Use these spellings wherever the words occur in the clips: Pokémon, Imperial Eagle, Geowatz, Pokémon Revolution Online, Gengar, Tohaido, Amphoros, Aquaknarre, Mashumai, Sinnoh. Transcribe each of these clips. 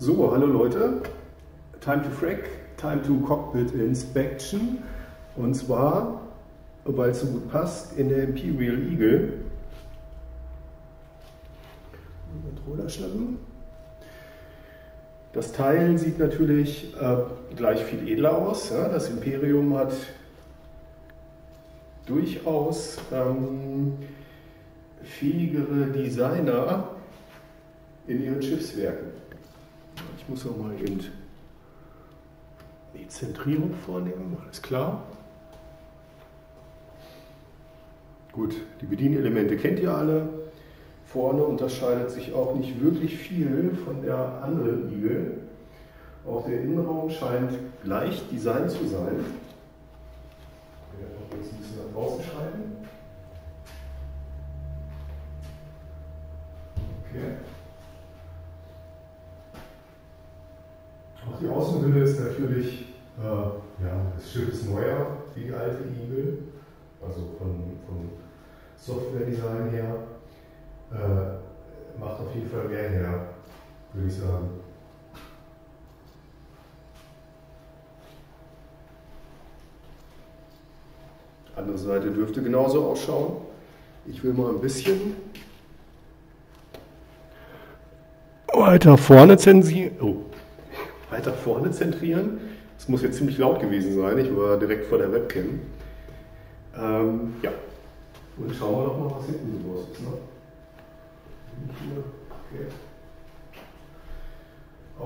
So, hallo Leute, time to frack, time to cockpit inspection, und zwar, weil es so gut passt, in der Imperial Eagle. Controller schnappen. Das Teil sieht natürlich gleich viel edler aus, ja? Das Imperium hat durchaus fähigere Designer in ihren Schiffswerken. Ich muss noch mal eben die Zentrierung vornehmen, alles klar. Gut, die Bedienelemente kennt ihr alle. Vorne unterscheidet sich auch nicht wirklich viel von der anderen Eagle. Auch der Innenraum scheint gleich designt zu sein. Ich werde noch jetzt ein bisschen nach draußen schreiben. Okay. Auch die Außenhülle ist natürlich, ja, das Schiff ist neuer, wie die alte Eagle, also von Software-Design her, macht auf jeden Fall mehr her, würde ich sagen. Andere Seite dürfte genauso ausschauen. Ich will mal ein bisschen weiter vorne zensieren. Oh. Weiter vorne zentrieren. Das muss jetzt ziemlich laut gewesen sein. Ich war direkt vor der Webcam. Ja. Und schauen wir doch mal, was hinten so los ist. Ne? Okay.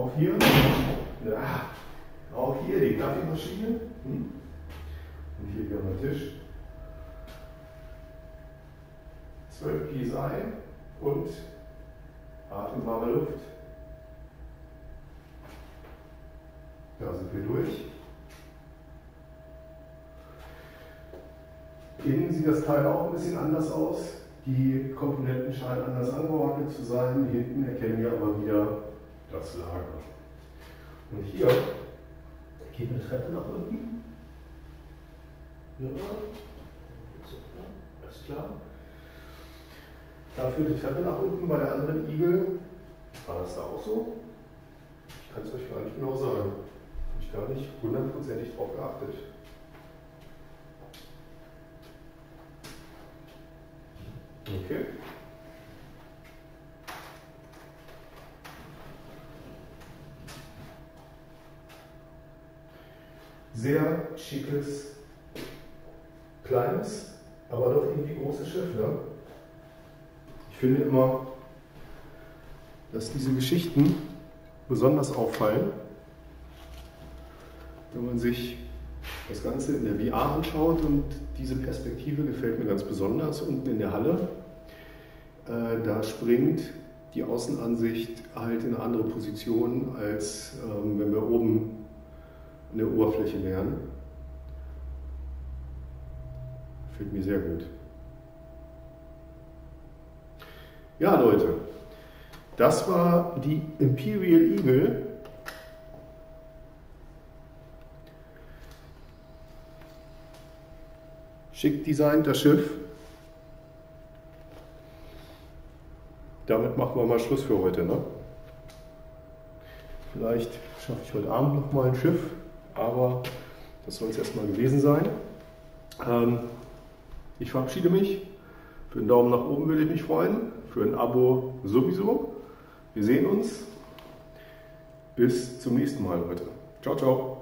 Auch hier. Ja. Auch hier die Kaffeemaschine. Und hier wieder mein Tisch. 12 PSI und atembare Luft. Da sind wir durch. Innen sieht das Teil auch ein bisschen anders aus. Die Komponenten scheinen anders angeordnet zu sein. Hinten erkennen wir aber wieder das Lager. Und hier geht eine Treppe nach unten. Ja, alles klar. Da führt die Treppe nach unten. Bei der anderen Eagle war das da auch so. Ich kann es euch gar nicht genau sagen. Ich habe gar nicht hundertprozentig drauf geachtet. Okay. Sehr schickes, kleines, aber doch irgendwie großes Schiff, ne? Ich finde immer, dass diese Geschichten besonders auffallen, wenn man sich das Ganze in der VR anschaut, und diese Perspektive gefällt mir ganz besonders. Unten in der Halle, da springt die Außenansicht halt in eine andere Position, als wenn wir oben an der Oberfläche wären. Gefällt mir sehr gut. Ja Leute, das war die Imperial Eagle. Schick designt das Schiff. Damit machen wir mal Schluss für heute, ne? Vielleicht schaffe ich heute Abend noch mal ein Schiff, aber das soll es erstmal gewesen sein. Ich verabschiede mich. Für einen Daumen nach oben würde ich mich freuen. Für ein Abo sowieso. Wir sehen uns. Bis zum nächsten Mal, Leute. Ciao, ciao.